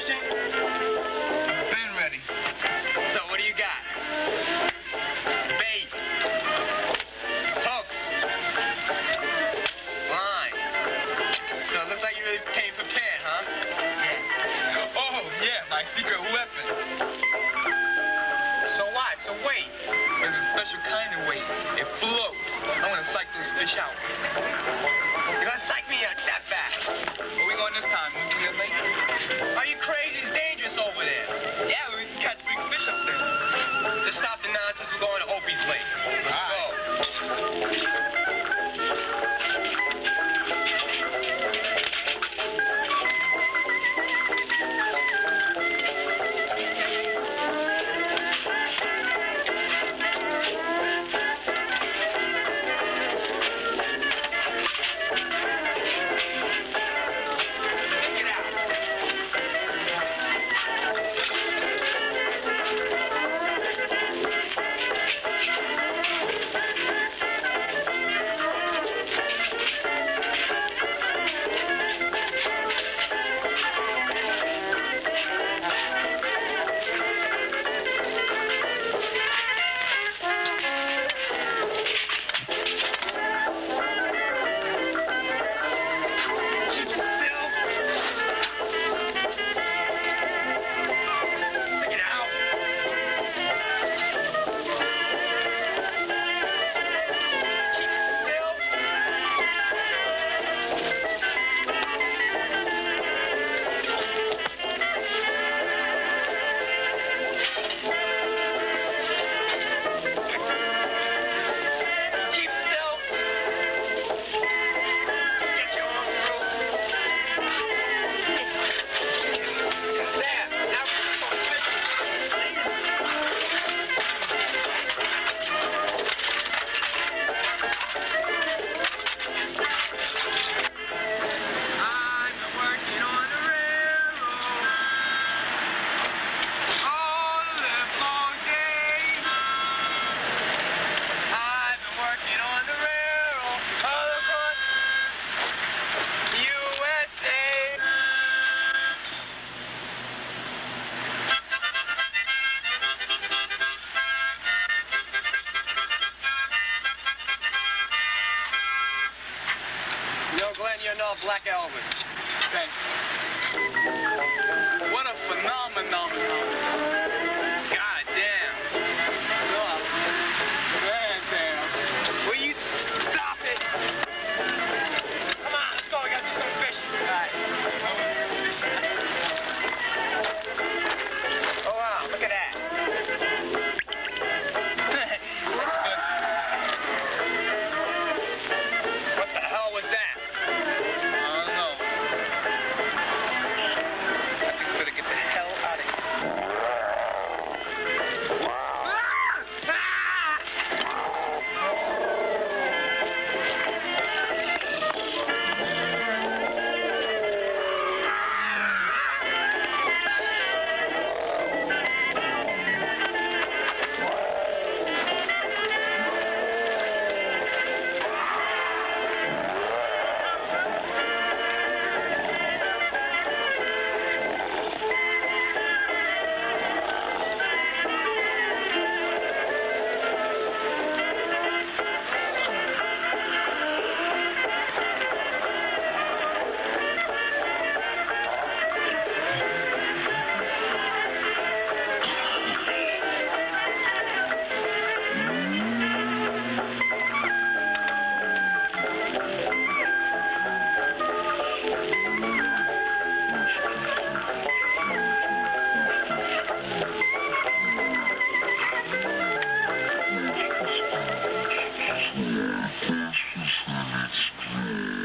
fishing? Been ready. So what do you got? Bait. Hooks. Line. So it looks like you really came prepared, huh? Yeah. Oh, yeah, my secret weapon. So what? It's a weight. It's a special kind of weight. It floats. I'm gonna psych those fish out. You're gonna psych me out that fast. Where we going this time? Are you crazy? It's dangerous over there. Yeah, we can catch big fish up there. Just stop the nonsense. We're going to Opie's Lake. Let's go. Glenn, you're no Black Elvis. Thanks. What a phenomenon. God damn. Oh, man, damn. Will you stop it? Come on, let's go. We gotta do some fishing. All right. Oh, wow, look at that. What the hell was that? That's